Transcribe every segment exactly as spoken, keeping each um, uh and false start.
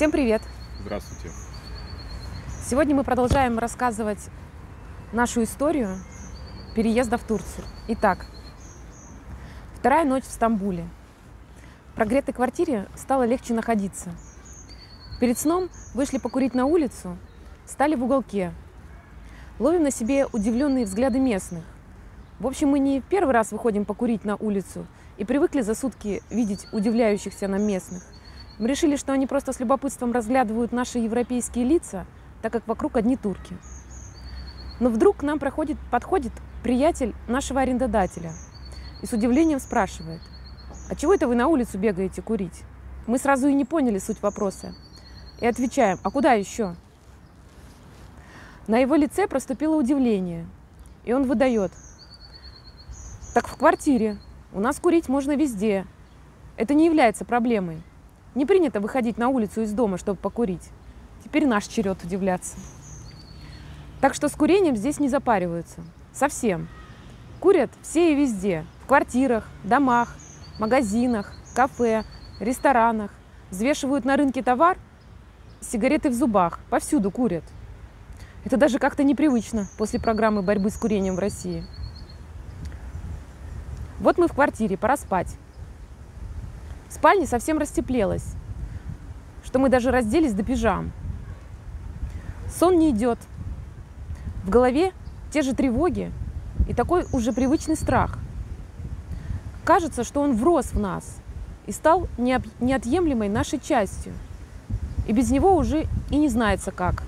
Всем привет! Здравствуйте! Сегодня мы продолжаем рассказывать нашу историю переезда в Турцию. Итак, вторая ночь в Стамбуле. В прогретой квартире стало легче находиться. Перед сном вышли покурить на улицу, стали в уголке. Ловим на себе удивленные взгляды местных. В общем, мы не первый раз выходим покурить на улицу и привыкли за сутки видеть удивляющихся нам местных. Мы решили, что они просто с любопытством разглядывают наши европейские лица, так как вокруг одни турки. Но вдруг к нам проходит, подходит приятель нашего арендодателя и с удивлением спрашивает: «А чего это вы на улицу бегаете курить?» Мы сразу и не поняли суть вопроса и отвечаем: «А куда еще?» На его лице проступило удивление, и он выдает: «Так в квартире. У нас курить можно везде. Это не является проблемой. Не принято выходить на улицу из дома, чтобы покурить. Теперь наш черед удивляться». Так что с курением здесь не запариваются. Совсем. Курят все и везде. В квартирах, домах, магазинах, кафе, ресторанах. Взвешивают на рынке товар, сигареты в зубах. Повсюду курят. Это даже как-то непривычно после программы борьбы с курением в России. Вот мы в квартире, пора спать. В спальне совсем растеплелось, что мы даже разделись до пижам. Сон не идет. В голове те же тревоги и такой уже привычный страх. Кажется, что он врос в нас и стал неотъемлемой нашей частью. И без него уже и не знается как.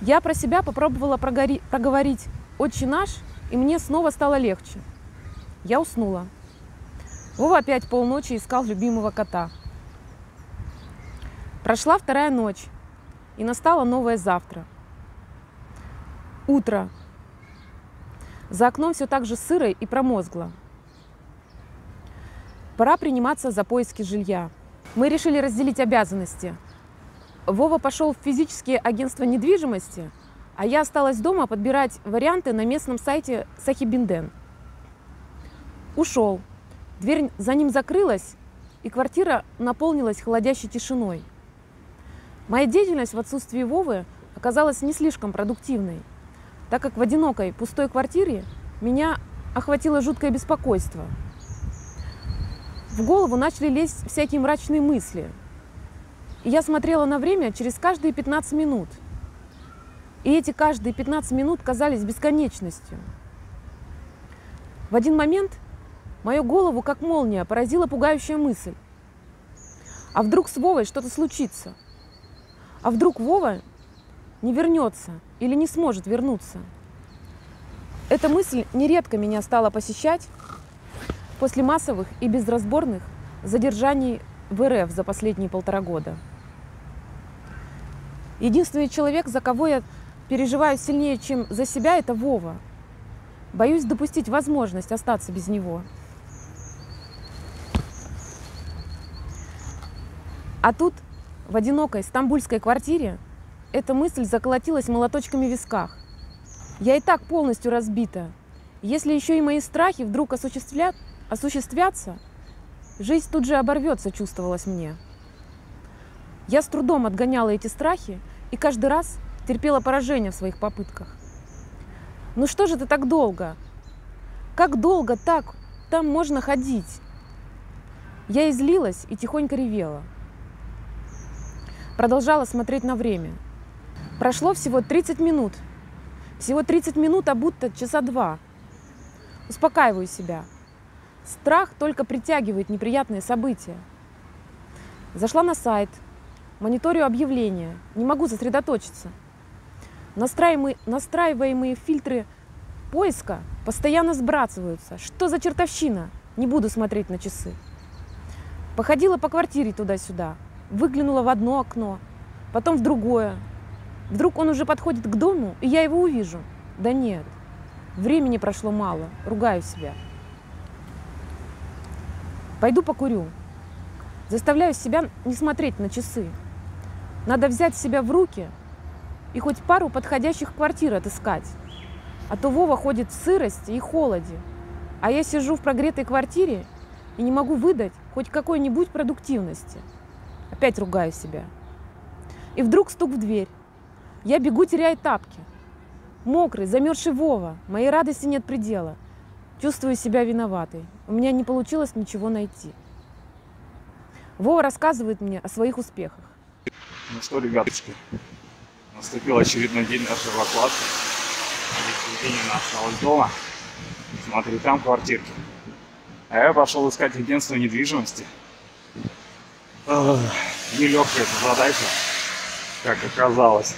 Я про себя попробовала проговорить «Отче наш», и мне снова стало легче. Я уснула. Вова опять полночи искал любимого кота. Прошла вторая ночь, и настало новое завтра. Утро. За окном все так же сыро и промозгло. Пора приниматься за поиски жилья. Мы решили разделить обязанности. Вова пошел в физические агентства недвижимости, а я осталась дома подбирать варианты на местном сайте Сахибинден. Ушел. Дверь за ним закрылась, и квартира наполнилась холодящей тишиной. Моя деятельность в отсутствии Вовы оказалась не слишком продуктивной, так как в одинокой, пустой квартире меня охватило жуткое беспокойство. В голову начали лезть всякие мрачные мысли. И я смотрела на время через каждые пятнадцать минут. И эти каждые пятнадцать минут казались бесконечностью. В один момент мою голову, как молния, поразила пугающая мысль. А вдруг с Вовой что-то случится? А вдруг Вова не вернется или не сможет вернуться? Эта мысль нередко меня стала посещать после массовых и безразборных задержаний в РФ за последние полтора года. Единственный человек, за кого я переживаю сильнее, чем за себя, это Вова. Боюсь допустить возможность остаться без него. А тут, в одинокой стамбульской квартире, эта мысль заколотилась молоточками в висках. Я и так полностью разбита. Если еще и мои страхи вдруг осуществля... осуществятся, жизнь тут же оборвется, чувствовалось мне. Я с трудом отгоняла эти страхи и каждый раз терпела поражение в своих попытках. «Ну что же ты так долго? Как долго так там можно ходить?» Я излилась и тихонько ревела. Продолжала смотреть на время. Прошло всего тридцать минут. Всего тридцать минут, а будто часа два. Успокаиваю себя. Страх только притягивает неприятные события. Зашла на сайт. Мониторю объявления. Не могу сосредоточиться. Настраиваемые, настраиваемые фильтры поиска постоянно сбрасываются. Что за чертовщина? Не буду смотреть на часы. Походила по квартире туда-сюда. Выглянула в одно окно, потом в другое. Вдруг он уже подходит к дому, и я его увижу. Да нет, времени прошло мало. Ругаю себя. Пойду покурю. Заставляю себя не смотреть на часы. Надо взять себя в руки и хоть пару подходящих квартир отыскать. А то Вова ходит в сырости и холоде, а я сижу в прогретой квартире и не могу выдать хоть какой-нибудь продуктивности. Опять ругаю себя. И вдруг стук в дверь. Я бегу, теряю тапки. Мокрый, замерзший Вова. Моей радости нет предела. Чувствую себя виноватой. У меня не получилось ничего найти. Вова рассказывает мне о своих успехах. Ну что, ребяточки, наступил очередной день нашей выкладки. Евгения осталась дома. Смотри, там квартирки. А я пошел искать агентство недвижимости. Нелегкая эта задача, как оказалось.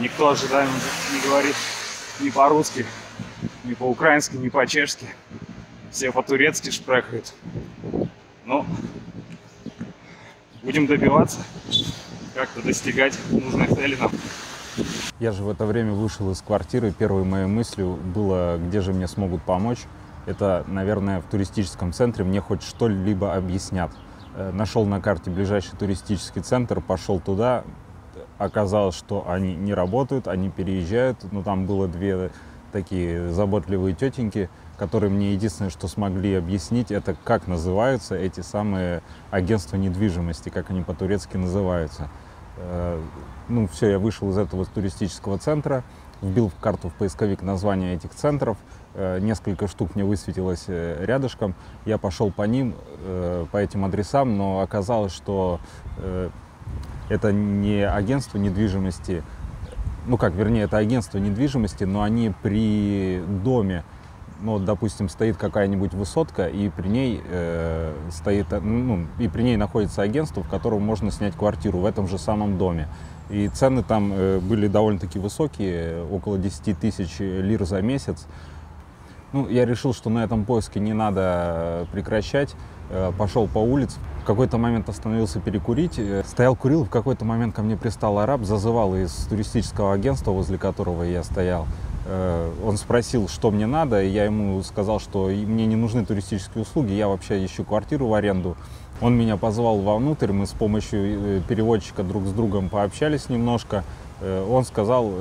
Никто ожидаемо не говорит ни по-русски, ни по-украински, ни по-чешски. Все по-турецки шпрехают. Ну, будем добиваться, как-то достигать нужных целей нам. Я же в это время вышел из квартиры. Первой моей мыслью было, где же мне смогут помочь. Это, наверное, в туристическом центре мне хоть что-либо объяснят. Нашел на карте ближайший туристический центр, пошел туда. Оказалось, что они не работают, они переезжают. Но там было две такие заботливые тетеньки, которые мне единственное, что смогли объяснить, это как называются эти самые агентства недвижимости, как они по-турецки называются. Ну все, я вышел из этого туристического центра, вбил в карту в поисковик название этих центров, несколько штук мне высветилось рядышком, я пошел по ним, по этим адресам, но оказалось, что это не агентство недвижимости, ну как, вернее, это агентство недвижимости, но они при доме. Ну, вот, допустим, стоит какая-нибудь высотка, и при ней э, стоит, ну, и при ней находится агентство, в котором можно снять квартиру в этом же самом доме. И цены там э, были довольно-таки высокие, около десяти тысяч лир за месяц. Ну, я решил, что на этом поиске не надо прекращать. Э, пошел по улице, в какой-то момент остановился перекурить. Э, стоял, курил, в какой-то момент ко мне пристал араб, зазывал из туристического агентства, возле которого я стоял. Он спросил, что мне надо, и я ему сказал, что мне не нужны туристические услуги, я вообще ищу квартиру в аренду. Он меня позвал вовнутрь, мы с помощью переводчика друг с другом пообщались немножко. Он сказал,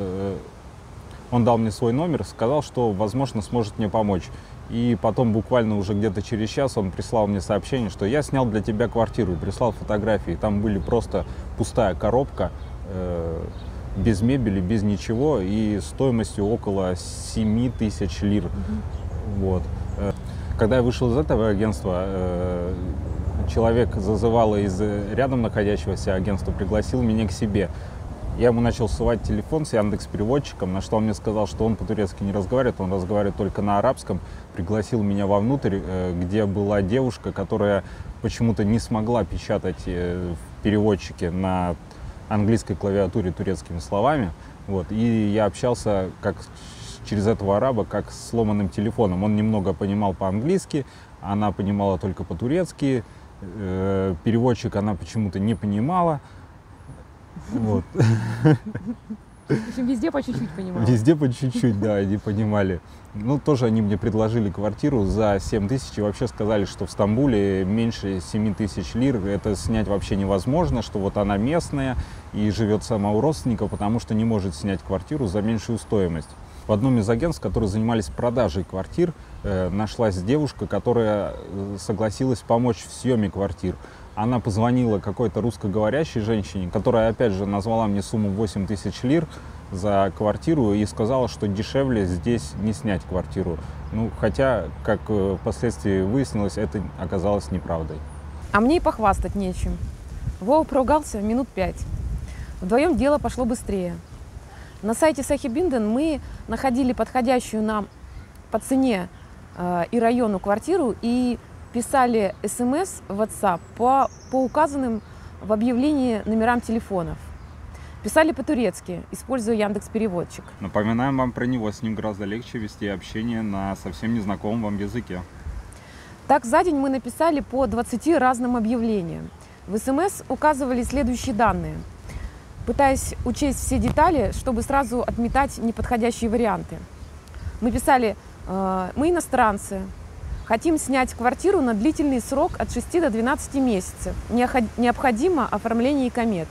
он дал мне свой номер, сказал, что, возможно, сможет мне помочь. И потом буквально уже где-то через час он прислал мне сообщение, что я снял для тебя квартиру, прислал фотографии. Там были просто пустая коробка. Без мебели, без ничего, и стоимостью около семи тысяч лир. Mm-hmm. Вот. Когда я вышел из этого агентства, человек зазывал из рядом находящегося агентства, пригласил меня к себе. Я ему начал ссылать телефон с Яндекс-переводчиком, на что он мне сказал, что он по-турецки не разговаривает, он разговаривает только на арабском. Пригласил меня вовнутрь, где была девушка, которая почему-то не смогла печатать в переводчике на английской клавиатуре турецкими словами, вот, и я общался как через этого араба, как с сломанным телефоном. Он немного понимал по-английски, она понимала только по-турецки, э, переводчик она почему-то не понимала. Вот. В общем, везде по чуть-чуть понимали. Везде по чуть-чуть, да, они понимали. Ну, тоже они мне предложили квартиру за семь тысяч и вообще сказали, что в Стамбуле меньше семи тысяч лир. Это снять вообще невозможно, что вот она местная и живет сама у родственника, потому что не может снять квартиру за меньшую стоимость. В одном из агентств, которые занимались продажей квартир, нашлась девушка, которая согласилась помочь в съеме квартир. Она позвонила какой-то русскоговорящей женщине, которая, опять же, назвала мне сумму восемь тысяч лир за квартиру и сказала, что дешевле здесь не снять квартиру. Ну, хотя, как впоследствии выяснилось, это оказалось неправдой. А мне и похвастать нечем. Вова поругался в минут пять. Вдвоем дело пошло быстрее. На сайте Сахибинден мы находили подходящую нам по цене э, и району квартиру и писали смс в WhatsApp по, по указанным в объявлении номерам телефонов. Писали по-турецки, используя Яндекс-переводчик. Напоминаем вам про него, с ним гораздо легче вести общение на совсем незнакомом вам языке. Так, за день мы написали по двадцати разным объявлениям. В смс указывали следующие данные, пытаясь учесть все детали, чтобы сразу отметать неподходящие варианты. Мы писали э, «Мы иностранцы». Хотим снять квартиру на длительный срок от шести до двенадцати месяцев. Необходимо оформление икомет.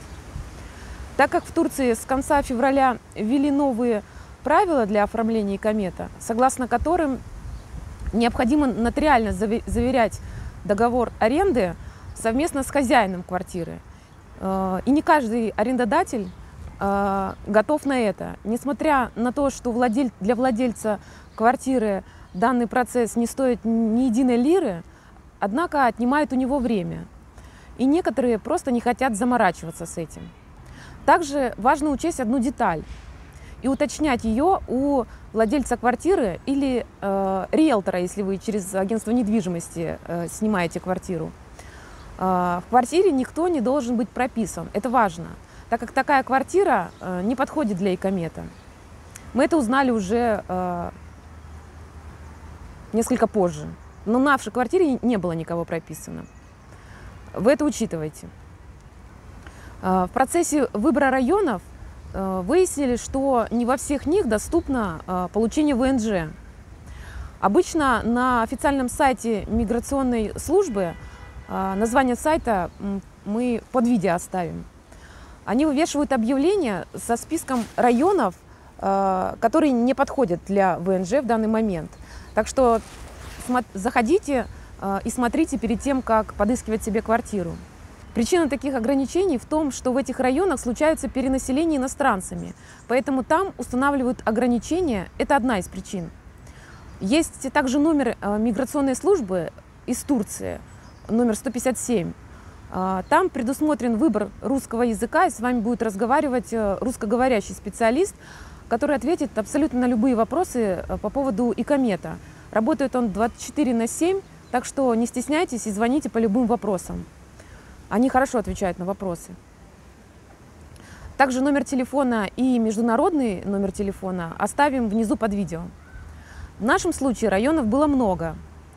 Так как в Турции с конца февраля ввели новые правила для оформления икомета, согласно которым необходимо нотариально заверять договор аренды совместно с хозяином квартиры И не каждый арендодатель готов на это. Несмотря на то, что для владельца квартиры данный процесс не стоит ни единой лиры, однако отнимает у него время. И некоторые просто не хотят заморачиваться с этим. Также важно учесть одну деталь и уточнять ее у владельца квартиры или э, риэлтора, если вы через агентство недвижимости э, снимаете квартиру. Э, в квартире никто не должен быть прописан, это важно, так как такая квартира э, не подходит для икомета. Мы это узнали уже э, несколько позже, но на нашей квартире не было никого прописано. Вы это учитывайте. В процессе выбора районов выяснили, что не во всех них доступно получение вэ эн жэ. Обычно на официальном сайте миграционной службы название сайта мы под видео оставим. Они вывешивают объявления со списком районов, которые не подходят для вэ эн жэ в данный момент. Так что заходите и смотрите перед тем, как подыскивать себе квартиру. Причина таких ограничений в том, что в этих районах случается перенаселение иностранцами, поэтому там устанавливают ограничения, это одна из причин. Есть также номер миграционной службы из Турции, номер сто пятьдесят семь. Там предусмотрен выбор русского языка, и с вами будет разговаривать русскоговорящий специалист, который ответит абсолютно на любые вопросы по поводу икомета. Работает он двадцать четыре на семь. Так что не стесняйтесь и звоните по любым вопросам. Они хорошо отвечают на вопросы. Также номер телефона и международный номер телефона оставим внизу под видео. В нашем случае районов было много,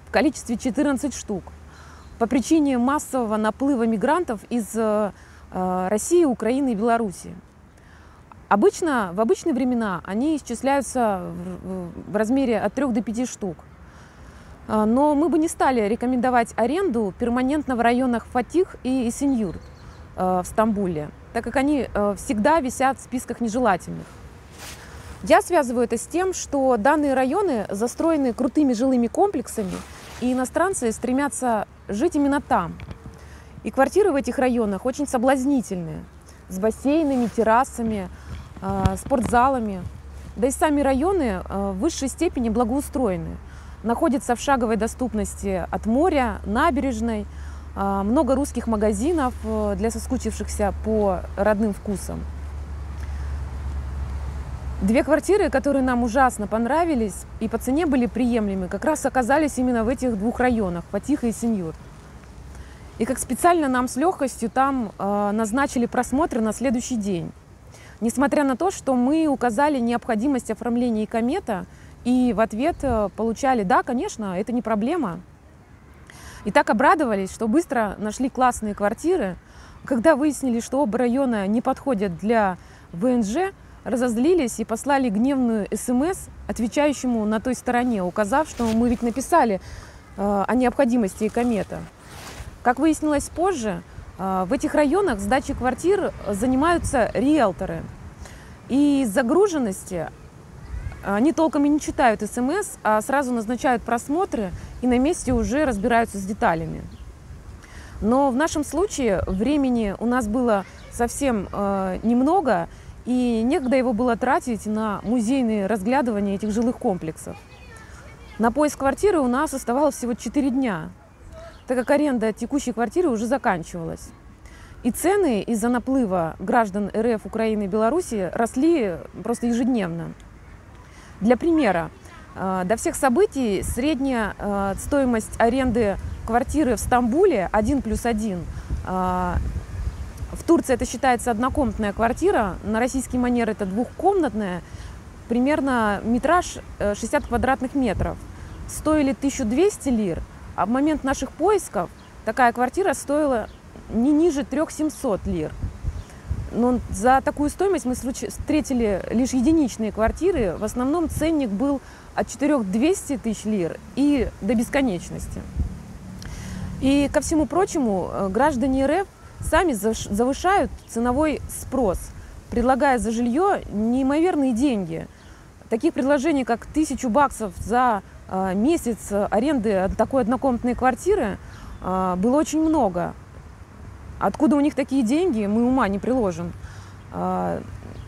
в количестве четырнадцать штук. По причине массового наплыва мигрантов из э, России, Украины и Беларуси. Обычно, в обычные времена они исчисляются в, в размере от трёх до пяти штук. Но мы бы не стали рекомендовать аренду перманентно в районах Фатих и Эссенюрт в Стамбуле, так как они всегда висят в списках нежелательных. Я связываю это с тем, что данные районы застроены крутыми жилыми комплексами, и иностранцы стремятся жить именно там. И квартиры в этих районах очень соблазнительные, с бассейнами, террасами, спортзалами. Да и сами районы в высшей степени благоустроены. Находится в шаговой доступности от моря, набережной, много русских магазинов для соскучившихся по родным вкусам. Две квартиры, которые нам ужасно понравились и по цене были приемлемы, как раз оказались именно в этих двух районах, Фатих и Эссенюрт. И как специально нам с легкостью там назначили просмотр на следующий день. Несмотря на то, что мы указали необходимость оформления икомета, и в ответ получали: да, конечно, это не проблема. И так обрадовались, что быстро нашли классные квартиры. Когда выяснили, что оба района не подходят для вэ эн жэ, разозлились и послали гневную эс эм эс отвечающему на той стороне, указав, что мы ведь написали о необходимости икомета. Как выяснилось позже, в этих районах сдачей квартир занимаются риэлторы. И из загруженности они толком и не читают эс эм эс, а сразу назначают просмотры и на месте уже разбираются с деталями. Но в нашем случае времени у нас было совсем э, немного, и некогда его было тратить на музейные разглядывания этих жилых комплексов. На поиск квартиры у нас оставалось всего четыре дня, так как аренда текущей квартиры уже заканчивалась. И цены из-за наплыва граждан эр эф, Украины и Беларуси росли просто ежедневно. Для примера, до всех событий средняя стоимость аренды квартиры в Стамбуле один плюс один. В Турции это считается однокомнатная квартира, на российский манер это двухкомнатная, примерно метраж шестьдесят квадратных метров. Стоили тысячу двести лир, а в момент наших поисков такая квартира стоила не ниже трёх тысяч семисот лир. Но за такую стоимость мы встретили лишь единичные квартиры. В основном ценник был от четырёх тысяч двухсот тысяч лир и до бесконечности. И, ко всему прочему, граждане эр эф сами завышают ценовой спрос, предлагая за жилье неимоверные деньги. Таких предложений, как тысячу баксов за месяц аренды такой однокомнатной квартиры, было очень много. Откуда у них такие деньги, мы ума не приложим.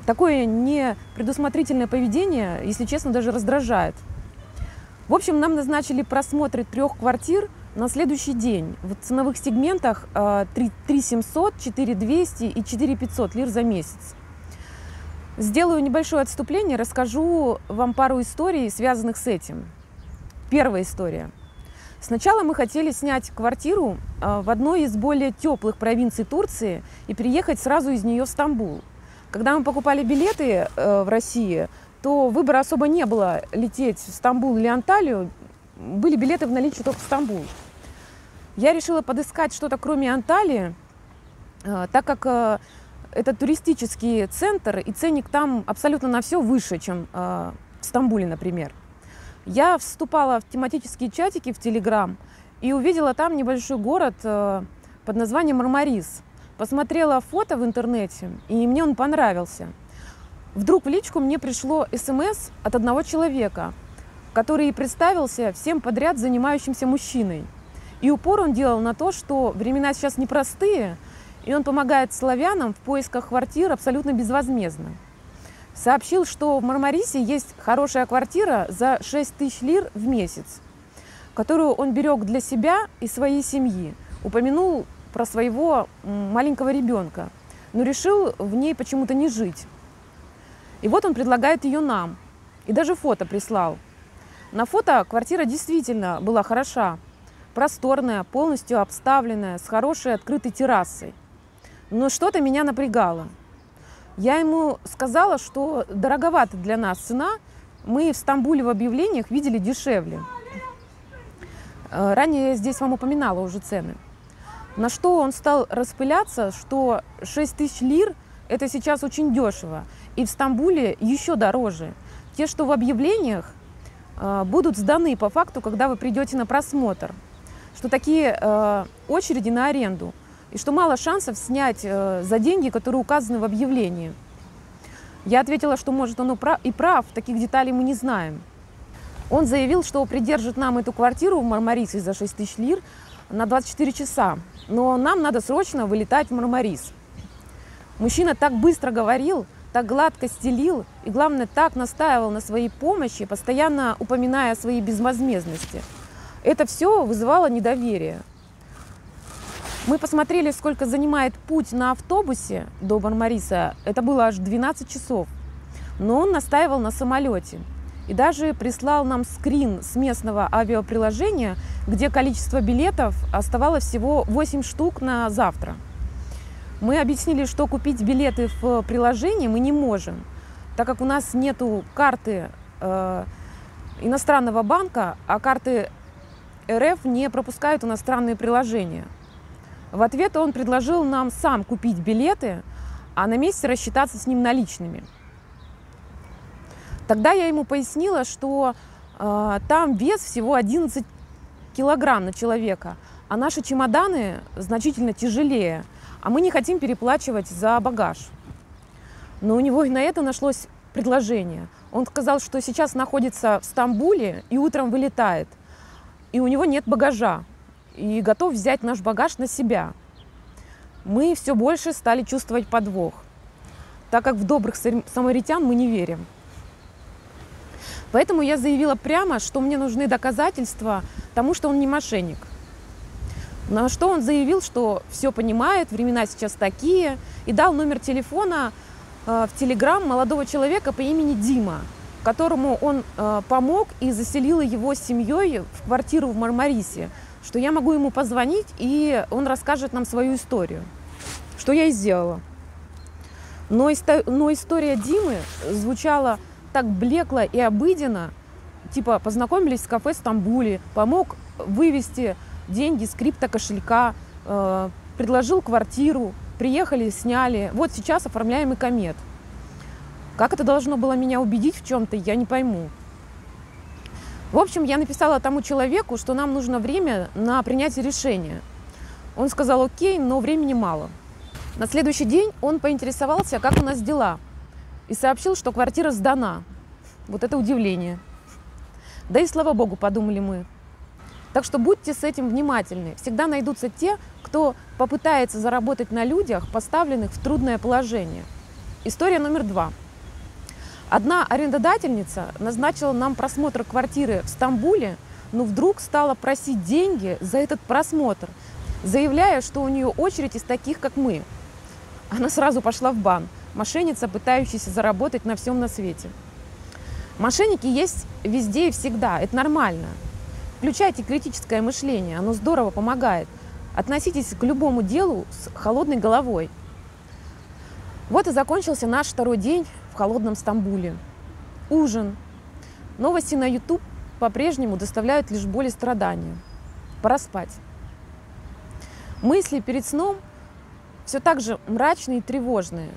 Такое непредусмотрительное поведение, если честно, даже раздражает. В общем, нам назначили просмотры трех квартир на следующий день. В ценовых сегментах три тысячи семьсот, четыре тысячи двести и четыре тысячи пятьсот лир за месяц. Сделаю небольшое отступление, расскажу вам пару историй, связанных с этим. Первая история. Сначала мы хотели снять квартиру в одной из более теплых провинций Турции и переехать сразу из нее в Стамбул. Когда мы покупали билеты в России, то выбора особо не было лететь в Стамбул или Анталию, были билеты в наличии только в Стамбул. Я решила подыскать что-то кроме Анталии, так как это туристический центр, и ценник там абсолютно на все выше, чем в Стамбуле, например. Я вступала в тематические чатики в Телеграм и увидела там небольшой город под названием Мармарис. Посмотрела фото в интернете, и мне он понравился. Вдруг в личку мне пришло смс от одного человека, который представился всем подряд занимающимся мужчиной. И упор он делал на то, что времена сейчас непростые, и он помогает славянам в поисках квартир абсолютно безвозмездно. Сообщил, что в Мармарисе есть хорошая квартира за шесть тысяч лир в месяц, которую он берег для себя и своей семьи. Упомянул про своего маленького ребенка, но решил в ней почему-то не жить. И вот он предлагает ее нам. И даже фото прислал. На фото квартира действительно была хороша. Просторная, полностью обставленная, с хорошей открытой террасой. Но что-то меня напрягало. Я ему сказала, что дороговата для нас цена. Мы в Стамбуле в объявлениях видели дешевле. Ранее я здесь вам упоминала уже цены. На что он стал распыляться, что шесть тысяч лир – это сейчас очень дешево. И в Стамбуле еще дороже. Те, что в объявлениях, будут сданы по факту, когда вы придете на просмотр. Что такие э, очереди на аренду. И что мало шансов снять э, за деньги, которые указаны в объявлении. Я ответила, что, может, он и прав, таких деталей мы не знаем. Он заявил, что придержит нам эту квартиру в Мармарисе за шесть тысяч лир на двадцать четыре часа. Но нам надо срочно вылетать в Мармарис. Мужчина так быстро говорил, так гладко стелил и, главное, так настаивал на своей помощи, постоянно упоминая о своей безвозмездности. Это все вызывало недоверие. Мы посмотрели, сколько занимает путь на автобусе до Мармариса. Это было аж двенадцать часов. Но он настаивал на самолете. И даже прислал нам скрин с местного авиаприложения, где количество билетов оставалось всего восемь штук на завтра. Мы объяснили, что купить билеты в приложении мы не можем, так как у нас нету карты э, иностранного банка, а карты эр эф не пропускают иностранные приложения. В ответ он предложил нам сам купить билеты, а на месте рассчитаться с ним наличными. Тогда я ему пояснила, что э, там вес всего одиннадцать килограмм на человека, а наши чемоданы значительно тяжелее. А мы не хотим переплачивать за багаж. Но у него и на это нашлось предложение. Он сказал, что сейчас находится в Стамбуле и утром вылетает. И у него нет багажа. И готов взять наш багаж на себя. Мы все больше стали чувствовать подвох, так как в добрых самаритян мы не верим. Поэтому я заявила прямо, что мне нужны доказательства тому, что он не мошенник. На что он заявил, что все понимает, времена сейчас такие, и дал номер телефона э, в Телеграм молодого человека по имени Дима, которому он э, помог и заселила его с семьей в квартиру в Мармарисе, что я могу ему позвонить, и он расскажет нам свою историю, что я и сделала. Но, исто но история Димы звучала так блекло и обыденно, типа познакомились в кафе в Стамбуле, помог вывести деньги с криптокошелька, э, предложил квартиру, приехали, сняли. Вот сейчас оформляем икомет. Как это должно было меня убедить в чем-то, я не пойму. В общем, я написала тому человеку, что нам нужно время на принятие решения. Он сказал окей, но времени мало. На следующий день он поинтересовался, как у нас дела, и сообщил, что квартира сдана. Вот это удивление. Да и слава богу, подумали мы. Так что будьте с этим внимательны. Всегда найдутся те, кто попытается заработать на людях, поставленных в трудное положение. История номер два. Одна арендодательница назначила нам просмотр квартиры в Стамбуле, но вдруг стала просить деньги за этот просмотр, заявляя, что у нее очередь из таких, как мы. Она сразу пошла в бан, мошенница, пытающаяся заработать на всем на свете. Мошенники есть везде и всегда, это нормально. Включайте критическое мышление, оно здорово помогает. Относитесь к любому делу с холодной головой. Вот и закончился наш второй день в холодном Стамбуле. Ужин. Новости на YouTube по-прежнему доставляют лишь боль и страдания. Пора спать. Мысли перед сном все так же мрачные и тревожные.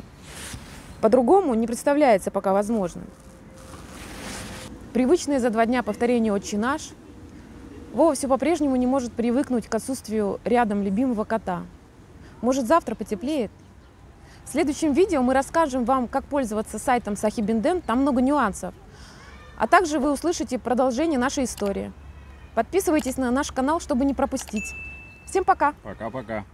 По-другому не представляется пока возможным. Привычное за два дня повторение «Отче наш». Вова все по-прежнему не может привыкнуть к отсутствию рядом любимого кота. Может, завтра потеплеет? В следующем видео мы расскажем вам, как пользоваться сайтом Сахибиндем, там много нюансов. А также вы услышите продолжение нашей истории. Подписывайтесь на наш канал, чтобы не пропустить. Всем пока! Пока-пока!